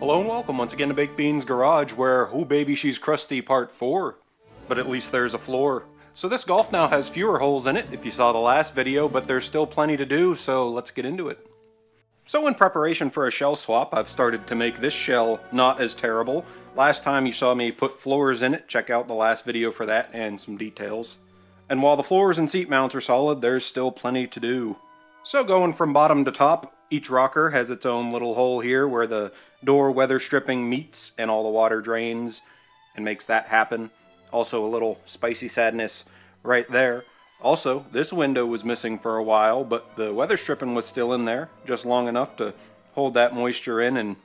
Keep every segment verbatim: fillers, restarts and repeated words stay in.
Hello and welcome once again to Baked Beans Garage, where, oh baby, she's crusty part four. But at least there's a floor. So this Golf now has fewer holes in it, if you saw the last video, but there's still plenty to do, so let's get into it. So in preparation for a shell swap, I've started to make this shell not as terrible. Last time you saw me put floors in it, check out the last video for that and some details. And while the floors and seat mounts are solid, there's still plenty to do. So going from bottom to top, each rocker has its own little hole here where the door weather stripping meets and all the water drains and makes that happen. Also a little spicy sadness right there. Also, this window was missing for a while, but the weather stripping was still in there, just long enough to hold that moisture in and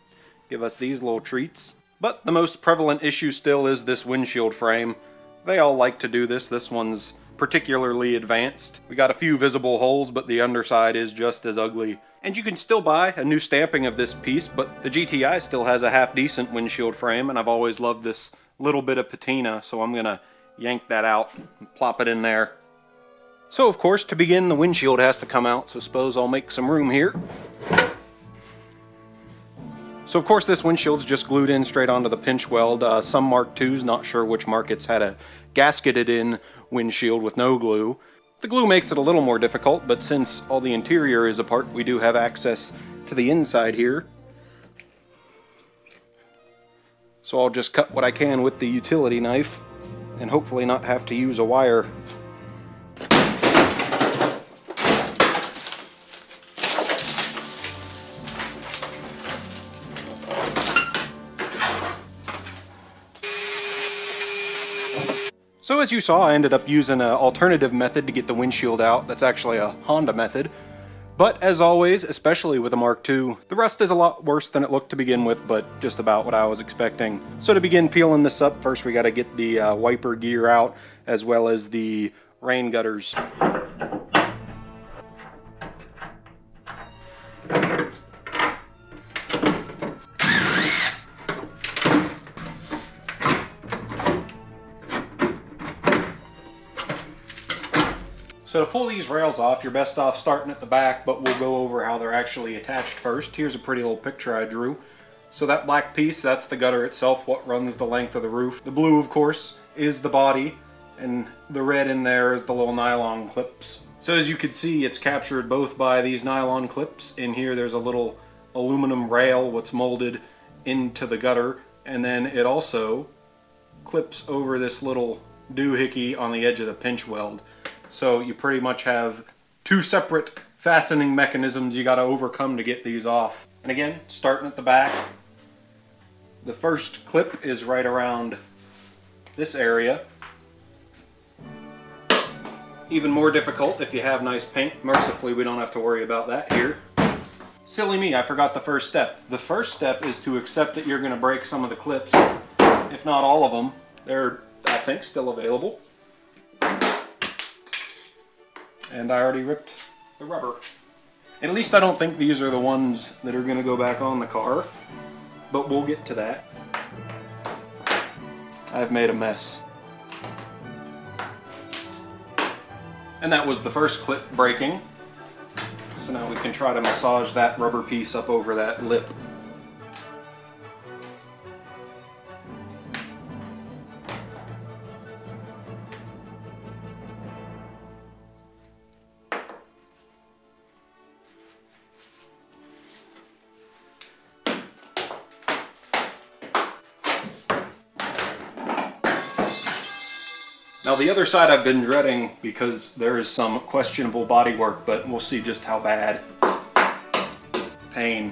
give us these little treats. But the most prevalent issue still is this windshield frame. They all like to do this. This one's particularly advanced. We got a few visible holes, but the underside is just as ugly. And you can still buy a new stamping of this piece, but the G T I still has a half-decent windshield frame, and I've always loved this little bit of patina, so I'm gonna yank that out and plop it in there. So of course, to begin, the windshield has to come out, so suppose I'll make some room here. So of course this windshield's just glued in straight onto the pinch weld. Uh, some Mark twos, not sure which markets, had a gasketed in windshield with no glue. The glue makes it a little more difficult, but since all the interior is apart, we do have access to the inside here. So I'll just cut what I can with the utility knife and hopefully not have to use a wire. So as you saw, I ended up using an alternative method to get the windshield out. That's actually a Honda method. But as always, especially with a Mark two, the rust is a lot worse than it looked to begin with, but just about what I was expecting. So to begin peeling this up, first we got to get the uh, wiper gear out, as well as the rain gutters. So to pull these rails off, you're best off starting at the back, but we'll go over how they're actually attached first. Here's a pretty little picture I drew. So that black piece, that's the gutter itself, what runs the length of the roof. The blue, of course, is the body, and the red in there is the little nylon clips. So as you can see, it's captured both by these nylon clips. In here, there's a little aluminum rail, what's molded into the gutter, and then it also clips over this little doohickey on the edge of the pinch weld. So you pretty much have two separate fastening mechanisms you got to overcome to get these off. And again, starting at the back, the first clip is right around this area. Even more difficult if you have nice paint. Mercifully, we don't have to worry about that here. Silly me, I forgot the first step. The first step is to accept that you're going to break some of the clips, if not all of them. They're, I think, still available. And I already ripped the rubber. At least I don't think these are the ones that are going to go back on the car, but we'll get to that. I've made a mess. And that was the first clip breaking. So now we can try to massage that rubber piece up over that lip. Now the other side I've been dreading because there is some questionable bodywork, but we'll see just how bad. Pain.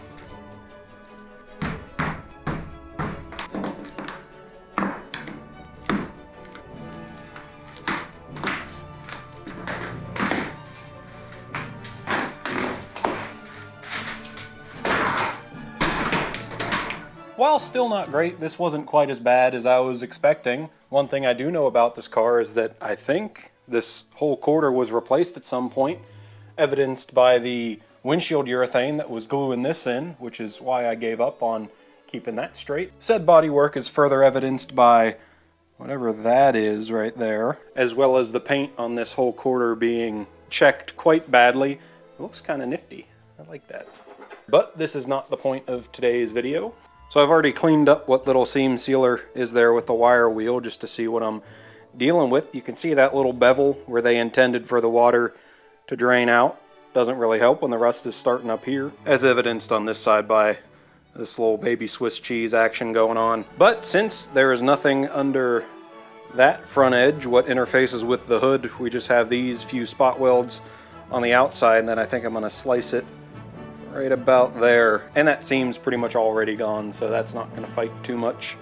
While still not great, this wasn't quite as bad as I was expecting. One thing I do know about this car is that I think this whole quarter was replaced at some point, evidenced by the windshield urethane that was gluing this in, which is why I gave up on keeping that straight. Said bodywork is further evidenced by whatever that is right there, as well as the paint on this whole quarter being checked quite badly. It looks kind of nifty. I like that. But this is not the point of today's video. So I've already cleaned up what little seam sealer is there with the wire wheel just to see what I'm dealing with. You can see that little bevel where they intended for the water to drain out. Doesn't really help when the rust is starting up here, as evidenced on this side by this little baby Swiss cheese action going on. But since there is nothing under that front edge, what interfaces with the hood, we just have these few spot welds on the outside, and then I think I'm going to slice it right about there. And that seam's pretty much already gone, so that's not going to fight too much.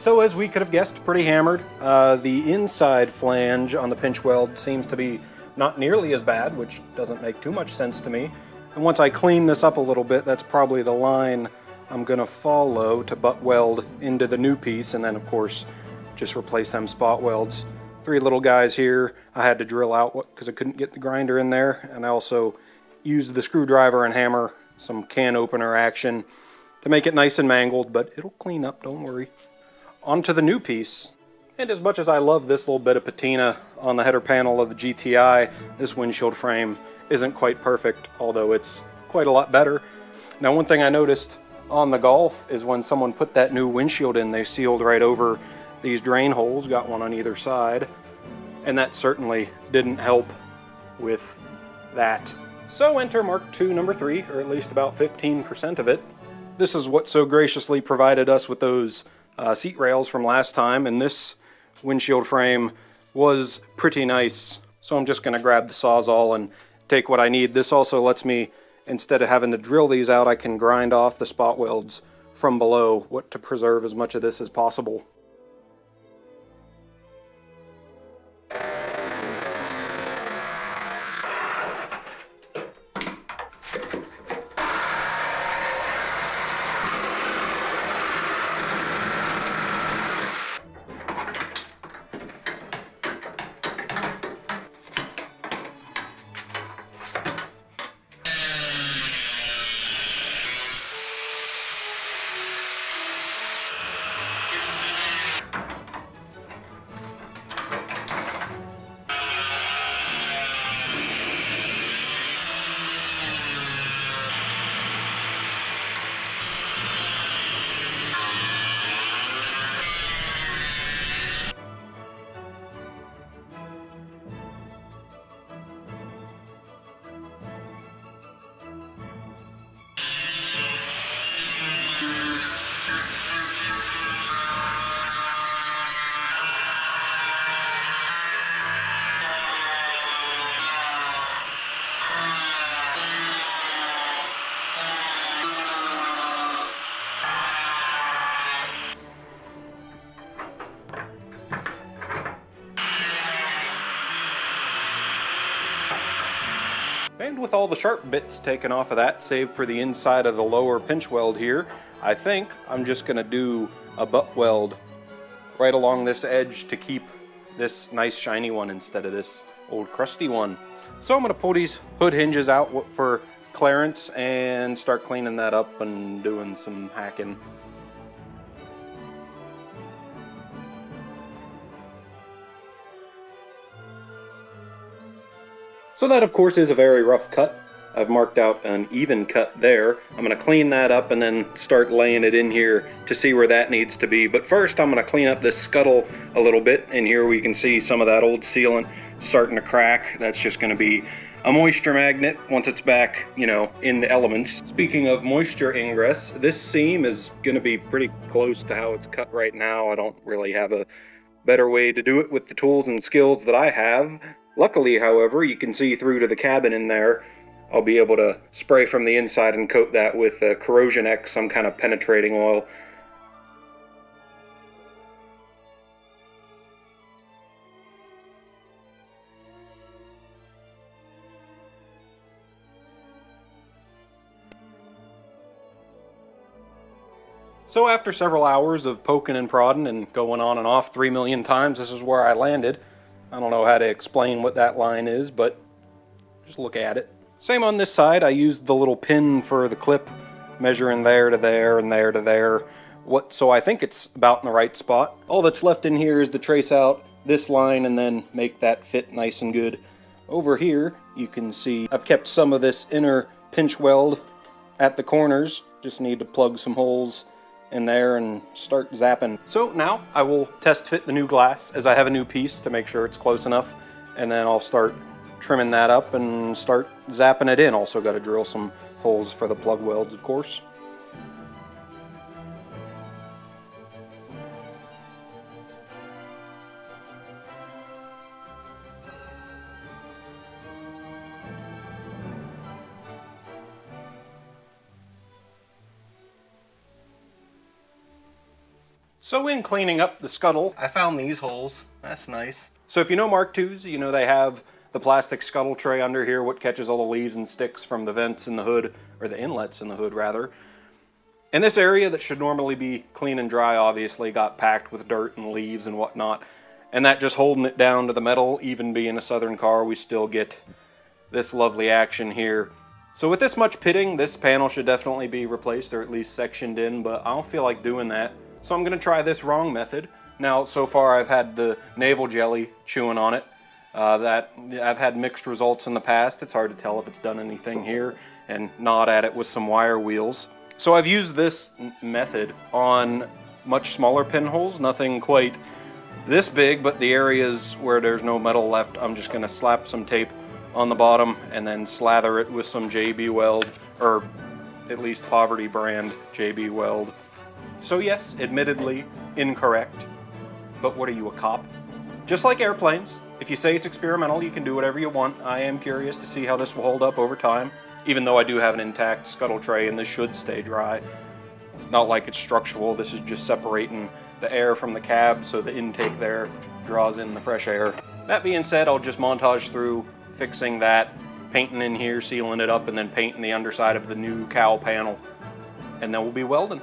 So as we could have guessed, pretty hammered. Uh, the inside flange on the pinch weld seems to be not nearly as bad, which doesn't make too much sense to me. And once I clean this up a little bit, that's probably the line I'm gonna follow to butt weld into the new piece, and then of course, just replace them spot welds. Three little guys here, I had to drill out because I couldn't get the grinder in there, and I also used the screwdriver and hammer, some can opener action to make it nice and mangled, but it'll clean up, don't worry. Onto the new piece. And as much as I love this little bit of patina on the header panel of the G T I, this windshield frame isn't quite perfect, although it's quite a lot better. Now, one thing I noticed on the Golf is when someone put that new windshield in, they sealed right over these drain holes, got one on either side, and that certainly didn't help with that. So enter Mark two number three, or at least about fifteen percent of it. This is what so graciously provided us with those Uh, seat rails from last time, and this windshield frame was pretty nice. So I'm just gonna grab the Sawzall and take what I need. This also lets me, instead of having to drill these out, I can grind off the spot welds from below, what to preserve as much of this as possible. And with all the sharp bits taken off of that, save for the inside of the lower pinch weld here, I think I'm just gonna do a butt weld right along this edge to keep this nice shiny one instead of this old crusty one. So I'm gonna pull these hood hinges out for clearance and start cleaning that up and doing some hacking. So that, of course, is a very rough cut. I've marked out an even cut there. I'm gonna clean that up and then start laying it in here to see where that needs to be. But first, I'm gonna clean up this scuttle a little bit. And here we can see some of that old sealant starting to crack. That's just gonna be a moisture magnet once it's back, you know, in the elements. Speaking of moisture ingress, this seam is going to be pretty close to how it's cut right now. I don't really have a better way to do it with the tools and skills that I have. Luckily, however, you can see through to the cabin in there. I'll be able to spray from the inside and coat that with a Corrosion X, some kind of penetrating oil. So after several hours of poking and prodding and going on and off three million times, this is where I landed. I don't know how to explain what that line is, but just look at it. Same on this side, I used the little pin for the clip, measuring there to there and there to there, what, so I think it's about in the right spot. All that's left in here is to trace out this line and then make that fit nice and good. Over here, you can see I've kept some of this inner pinch weld at the corners, just need to plug some holes in there and start zapping. So now I will test fit the new glass as I have a new piece to make sure it's close enough, and then I'll start trimming that up and start zapping it in. Also got to drill some holes for the plug welds, of course. So in cleaning up the scuttle, I found these holes. That's nice. So if you know Mark twos, you know they have the plastic scuttle tray under here, what catches all the leaves and sticks from the vents in the hood, or the inlets in the hood, rather. And this area that should normally be clean and dry obviously got packed with dirt and leaves and whatnot. And that just holding it down to the metal, even being a Southern car, we still get this lovely action here. So with this much pitting, this panel should definitely be replaced or at least sectioned in, but I don't feel like doing that. So I'm going to try this wrong method. Now, so far I've had the naval jelly chewing on it. Uh, that I've had mixed results in the past. It's hard to tell if it's done anything here, and gnawed at it with some wire wheels. So I've used this method on much smaller pinholes, nothing quite this big, but the areas where there's no metal left, I'm just going to slap some tape on the bottom and then slather it with some J B Weld, or at least poverty brand J B Weld. So yes, admittedly incorrect, but what are you, a cop? Just like airplanes, if you say it's experimental, you can do whatever you want. I am curious to see how this will hold up over time, even though I do have an intact scuttle tray and this should stay dry. Not like it's structural, this is just separating the air from the cab so the intake there draws in the fresh air. That being said, I'll just montage through fixing that, painting in here, sealing it up, and then painting the underside of the new cowl panel, and then we'll be welding.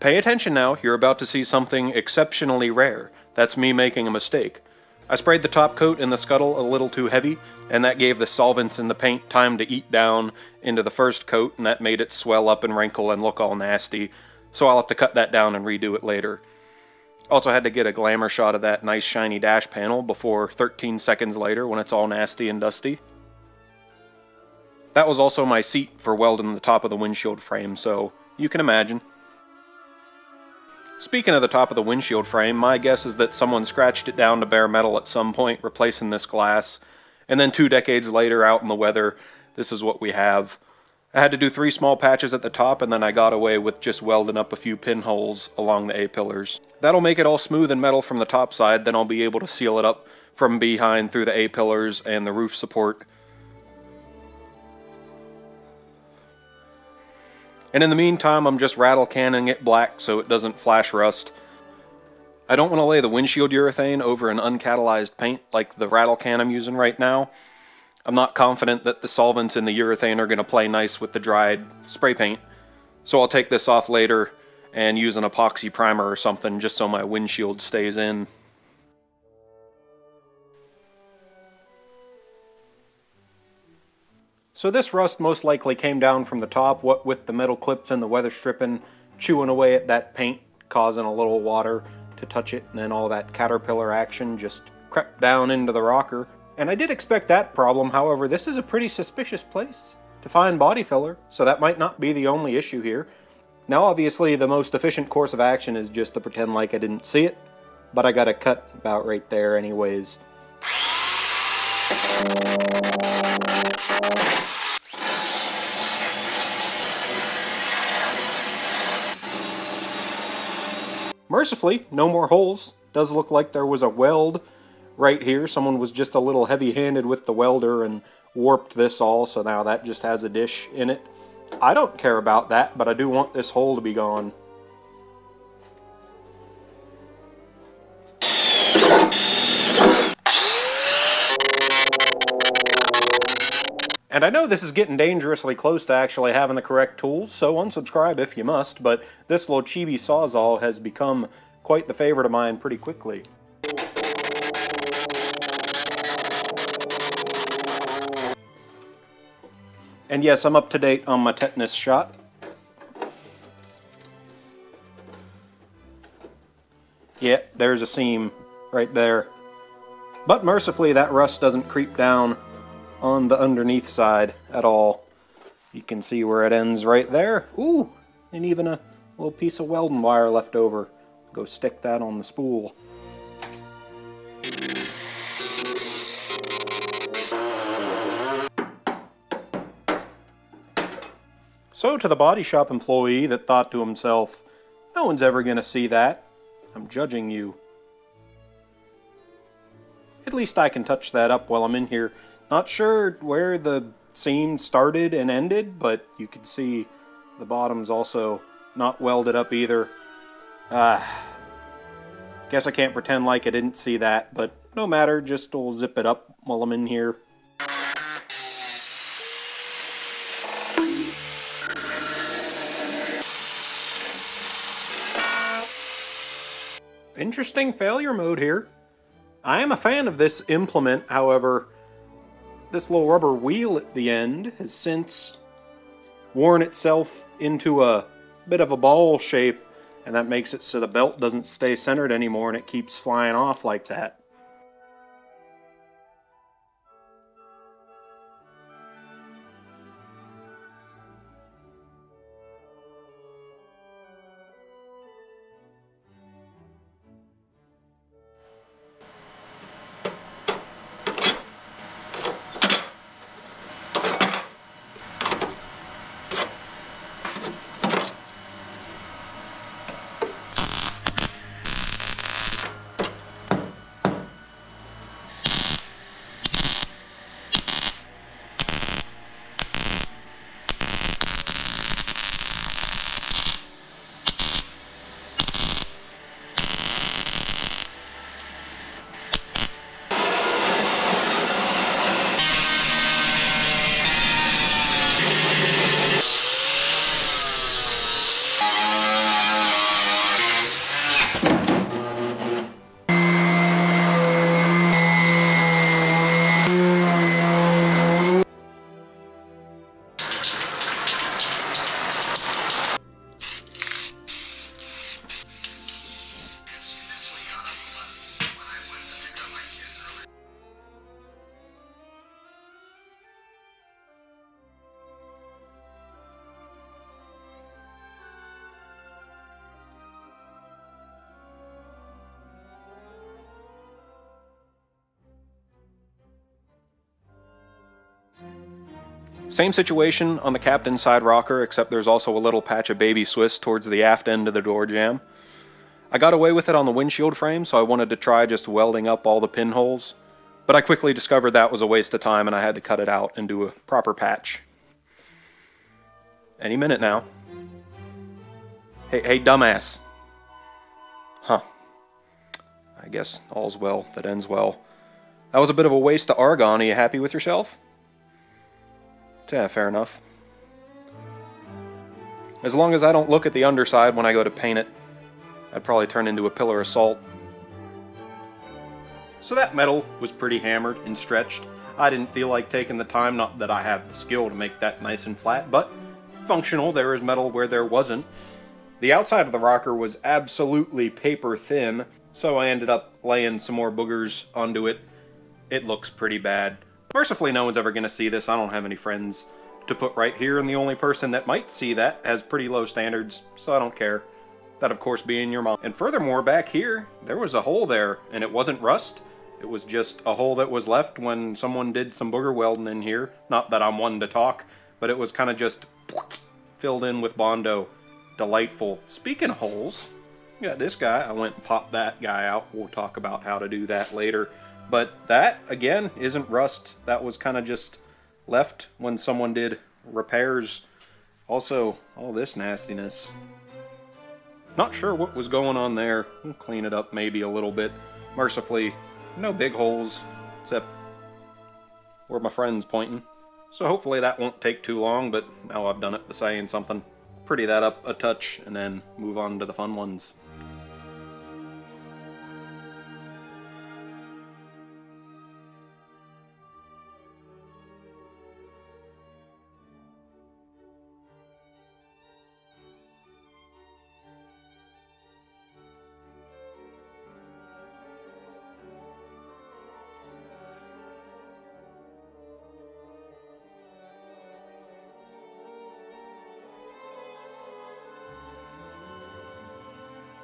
Pay attention now, you're about to see something exceptionally rare. That's me making a mistake. I sprayed the top coat in the scuttle a little too heavy, and that gave the solvents in the paint time to eat down into the first coat, and that made it swell up and wrinkle and look all nasty, so I'll have to cut that down and redo it later. Also had to get a glamour shot of that nice shiny dash panel before thirteen seconds later when it's all nasty and dusty. That was also my seat for welding the top of the windshield frame, so you can imagine. Speaking of the top of the windshield frame, my guess is that someone scratched it down to bare metal at some point, replacing this glass, And then two decades later, out in the weather, this is what we have. I had to do three small patches at the top, and then I got away with just welding up a few pinholes along the A-pillars. That'll make it all smooth and metal from the top side, then I'll be able to seal it up from behind through the A-pillars and the roof support. And in the meantime, I'm just rattle canning it black so it doesn't flash rust. I don't want to lay the windshield urethane over an uncatalyzed paint like the rattle can I'm using right now. I'm not confident that the solvents in the urethane are going to play nice with the dried spray paint, so I'll take this off later and use an epoxy primer or something just so my windshield stays in. So this rust most likely came down from the top, what with the metal clips and the weather stripping chewing away at that paint, causing a little water to touch it, and then all that caterpillar action just crept down into the rocker. And I did expect that problem. However, this is a pretty suspicious place to find body filler, so that might not be the only issue here. Now obviously the most efficient course of action is just to pretend like I didn't see it, but I got a cut about right there anyways. Mercifully, no more holes. Does look like there was a weld right here. Someone was just a little heavy-handed with the welder and warped this all, so now that just has a dish in it. I don't care about that, but I do want this hole to be gone. And I know this is getting dangerously close to actually having the correct tools, so unsubscribe if you must, but this little chibi sawzall has become quite the favorite of mine pretty quickly. And yes, I'm up to date on my tetanus shot. Yeah, there's a seam right there. But mercifully, that rust doesn't creep down on the underneath side at all. You can see where it ends right there. Ooh, and even a little piece of welding wire left over. Go stick that on the spool. So to the body shop employee that thought to himself, no one's ever gonna see that, I'm judging you. At least I can touch that up while I'm in here. Not sure where the seam started and ended, but you can see the bottom's also not welded up either. Ah, guess I can't pretend like I didn't see that, but no matter, just I'll zip it up while I'm in here. Interesting failure mode here. I am a fan of this implement, however, this little rubber wheel at the end has since worn itself into a bit of a ball shape, and that makes it so the belt doesn't stay centered anymore and it keeps flying off like that. Same situation on the captain's side rocker, except there's also a little patch of baby Swiss towards the aft end of the door jamb. I got away with it on the windshield frame, so I wanted to try just welding up all the pinholes, but I quickly discovered that was a waste of time and I had to cut it out and do a proper patch. Any minute now. Hey, hey, dumbass. Huh. I guess all's well that ends well. That was a bit of a waste of argon. Are you happy with yourself? Yeah, fair enough. As long as I don't look at the underside when I go to paint it, I'd probably turn into a pillar of salt. So that metal was pretty hammered and stretched. I didn't feel like taking the time, not that I have the skill to make that nice and flat, but functional. There is metal where there wasn't. The outside of the rocker was absolutely paper thin, so I ended up laying some more boogers onto it. It looks pretty bad. Mercifully, no one's ever going to see this. I don't have any friends to put right here, and the only person that might see that has pretty low standards, so I don't care. That, of course, being your mom. And furthermore, back here, there was a hole there, and it wasn't rust. It was just a hole that was left when someone did some booger welding in here. Not that I'm one to talk, but it was kind of just filled in with Bondo. Delightful. Speaking of holes, you got this guy. I went and popped that guy out. We'll talk about how to do that later. But that, again, isn't rust. That was kind of just left when someone did repairs. Also, all this nastiness. Not sure what was going on there. We'll clean it up maybe a little bit. Mercifully, no big holes, except where my friend's pointing. So hopefully that won't take too long, but now I've done it by saying something. Pretty that up a touch and then move on to the fun ones.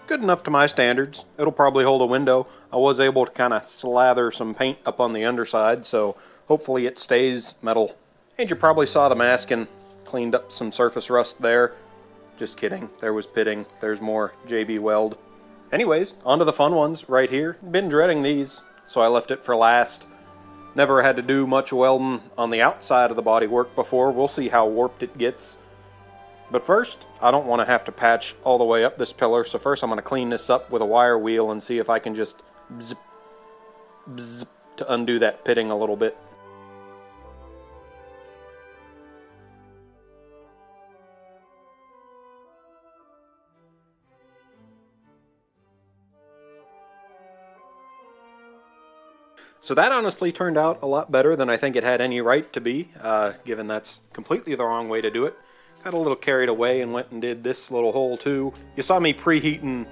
Good enough to my standards. It'll probably hold a window. I was able to kind of slather some paint up on the underside, so hopefully it stays metal. And you probably saw the masking. Cleaned up some surface rust there. Just kidding. There was pitting. There's more J B Weld. Anyways, onto the fun ones right here. Been dreading these, so I left it for last. Never had to do much welding on the outside of the bodywork before. We'll see how warped it gets. But first, I don't want to have to patch all the way up this pillar, so first I'm going to clean this up with a wire wheel and see if I can just bzz, bzz, to undo that pitting a little bit. So that honestly turned out a lot better than I think it had any right to be, uh, given that's completely the wrong way to do it. Got a little carried away and went and did this little hole too. You saw me preheating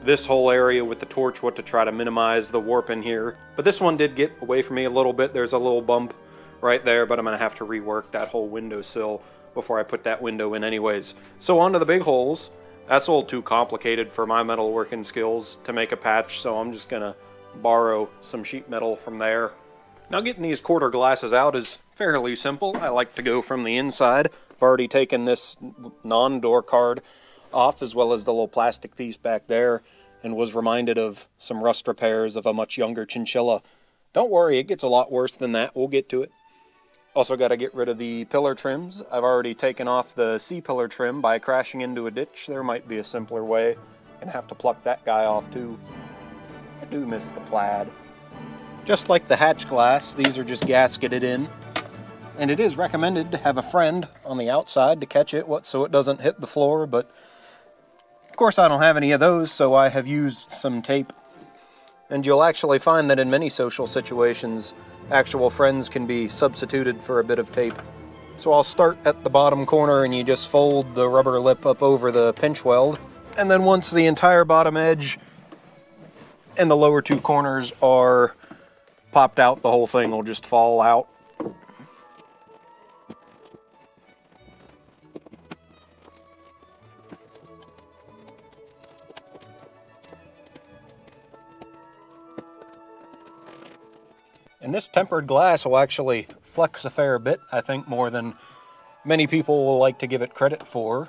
this whole area with the torch, what to try to minimize the warp in here. But this one did get away from me a little bit. There's a little bump right there, but I'm gonna have to rework that whole windowsill before I put that window in anyways. So onto the big holes. That's a little too complicated for my metal working skills to make a patch, so I'm just gonna borrow some sheet metal from there. Now getting these quarter glasses out is fairly simple. I like to go from the inside. I've already taken this non-door card off as well as the little plastic piece back there and was reminded of some rust repairs of a much younger chinchilla. Don't worry, it gets a lot worse than that. We'll get to it. Also got to get rid of the pillar trims. I've already taken off the C-pillar trim by crashing into a ditch. There might be a simpler way. And have to pluck that guy off too. I do miss the plaid. Just like the hatch glass, these are just gasketed in. And it is recommended to have a friend on the outside to catch it what so it doesn't hit the floor, but of course I don't have any of those, so I have used some tape. And you'll actually find that in many social situations, actual friends can be substituted for a bit of tape. So I'll start at the bottom corner and you just fold the rubber lip up over the pinch weld. And then once the entire bottom edge and the lower two corners are popped out, the whole thing will just fall out. And this tempered glass will actually flex a fair bit, I think, more than many people will like to give it credit for.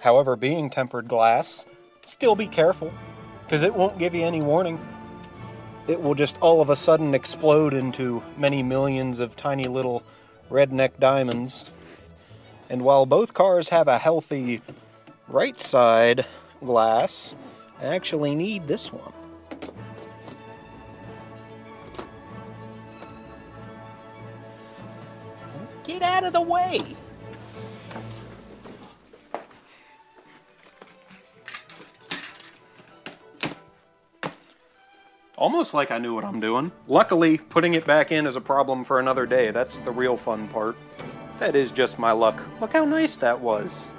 However, being tempered glass, still be careful, because it won't give you any warning. It will just all of a sudden explode into many millions of tiny little redneck diamonds. And while both cars have a healthy right side glass, I actually need this one. Get out of the way! Almost like I knew what I'm doing. Luckily, putting it back in is a problem for another day. That's the real fun part. That is just my luck. Look how nice that was.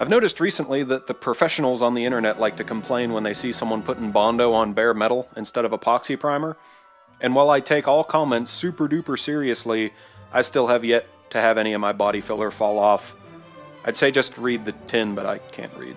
I've noticed recently that the professionals on the internet like to complain when they see someone putting Bondo on bare metal instead of epoxy primer, and while I take all comments super duper seriously, I still have yet to have any of my body filler fall off. I'd say just read the tin, but I can't read.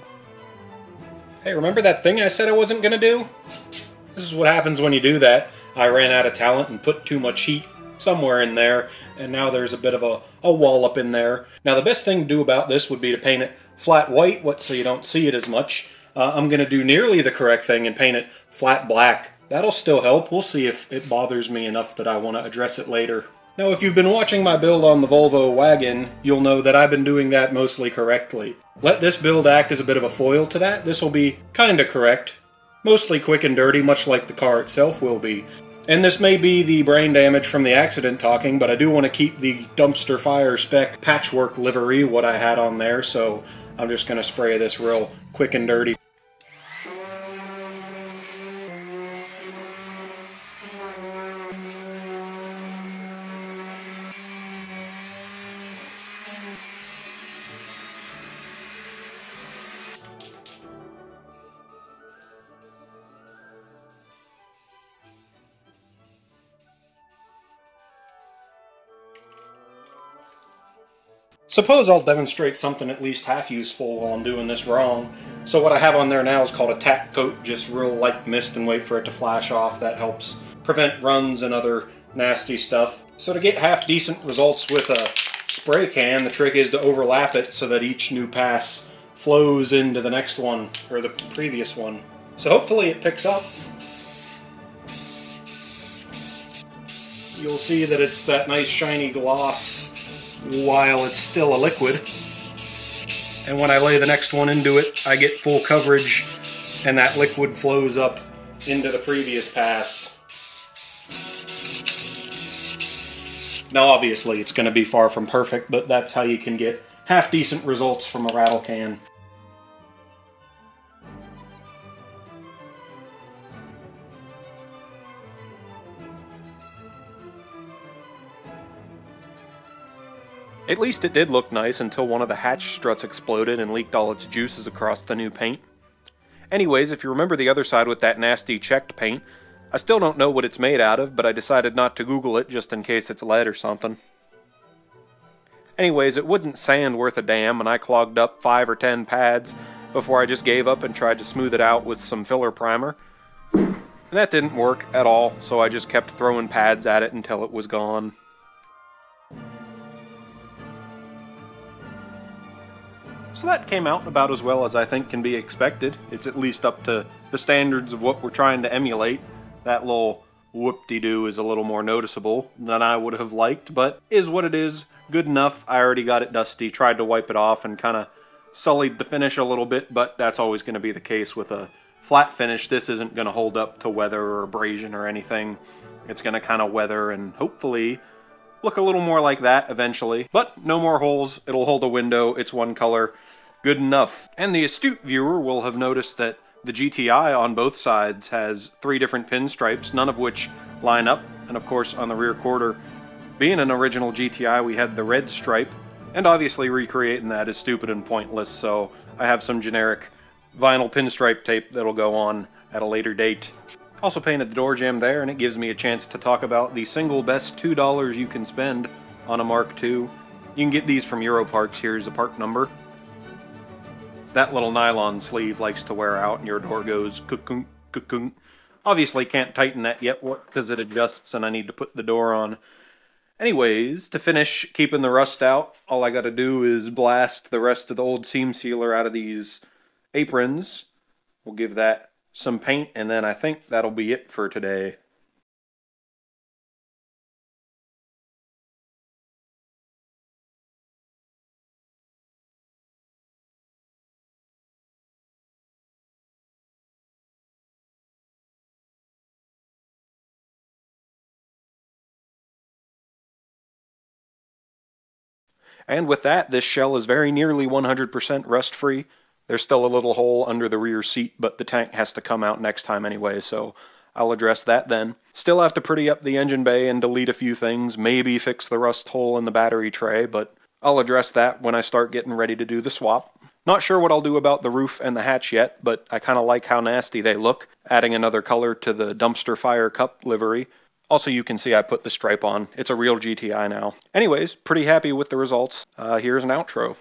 Hey, remember that thing I said I wasn't gonna do? This is what happens when you do that. I ran out of talent and put too much heat somewhere in there, and now there's a bit of a, a wall up in there. Now the best thing to do about this would be to paint it flat white, what, so you don't see it as much. Uh, I'm going to do nearly the correct thing and paint it flat black. That'll still help. We'll see if it bothers me enough that I want to address it later. Now, if you've been watching my build on the Volvo wagon, you'll know that I've been doing that mostly correctly. Let this build act as a bit of a foil to that. This will be kinda correct. Mostly quick and dirty, much like the car itself will be. And this may be the brain damage from the accident talking, but I do want to keep the dumpster fire spec patchwork livery, what I had on there, so I'm just going to spray this real quick and dirty. Suppose I'll demonstrate something at least half useful while I'm doing this wrong. So what I have on there now is called a tack coat, just real light mist and wait for it to flash off. That helps prevent runs and other nasty stuff. So to get half decent results with a spray can, the trick is to overlap it so that each new pass flows into the next one, or the previous one. So hopefully it picks up. You'll see that it's that nice shiny gloss while it's still a liquid, and when I lay the next one into it, I get full coverage and that liquid flows up into the previous pass. Now obviously it's going to be far from perfect, but that's how you can get half decent results from a rattle can. At least it did look nice until one of the hatch struts exploded and leaked all its juices across the new paint. Anyways, if you remember the other side with that nasty checked paint, I still don't know what it's made out of, but I decided not to Google it just in case it's lead or something. Anyways, it wouldn't sand worth a damn, and I clogged up five or ten pads before I just gave up and tried to smooth it out with some filler primer. And that didn't work at all, so I just kept throwing pads at it until it was gone. So that came out about as well as I think can be expected. It's at least up to the standards of what we're trying to emulate. That little whoop-de-doo is a little more noticeable than I would have liked, but is what it is. Good enough. I already got it dusty, tried to wipe it off, and kind of sullied the finish a little bit, but that's always going to be the case with a flat finish. This isn't going to hold up to weather or abrasion or anything. It's going to kind of weather and hopefully look a little more like that eventually. But no more holes. It'll hold a window. It's one color. Good enough. And the astute viewer will have noticed that the G T I on both sides has three different pinstripes, none of which line up. And of course, on the rear quarter, being an original G T I, we had the red stripe. And obviously recreating that is stupid and pointless, so I have some generic vinyl pinstripe tape that'll go on at a later date. Also painted the door jamb there, and it gives me a chance to talk about the single best two dollars you can spend on a Mark two. You can get these from Europarts. Here's the part number. That little nylon sleeve likes to wear out and your door goes cuckoo, cuckoo. Obviously can't tighten that yet because it adjusts and I need to put the door on. Anyways, to finish keeping the rust out, all I gotta do is blast the rest of the old seam sealer out of these aprons. We'll give that some paint, and then I think that'll be it for today. And with that, this shell is very nearly one hundred percent rust-free. There's still a little hole under the rear seat, but the tank has to come out next time anyway, so I'll address that then. Still have to pretty up the engine bay and delete a few things, maybe fix the rust hole in the battery tray, but I'll address that when I start getting ready to do the swap. Not sure what I'll do about the roof and the hatch yet, but I kind of like how nasty they look, adding another color to the dumpster fire cup livery. Also, you can see I put the stripe on. It's a real G T I now. Anyways, pretty happy with the results. Uh, here's an outro.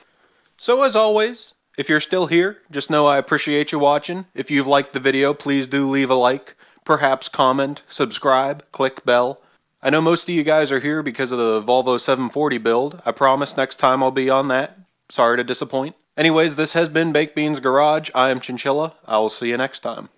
So as always, if you're still here, just know I appreciate you watching. If you've liked the video, please do leave a like, perhaps comment, subscribe, click bell. I know most of you guys are here because of the Volvo seven forty build. I promise next time I'll be on that. Sorry to disappoint. Anyways, this has been Baked Beans Garage. I am Chinchilla. I will see you next time.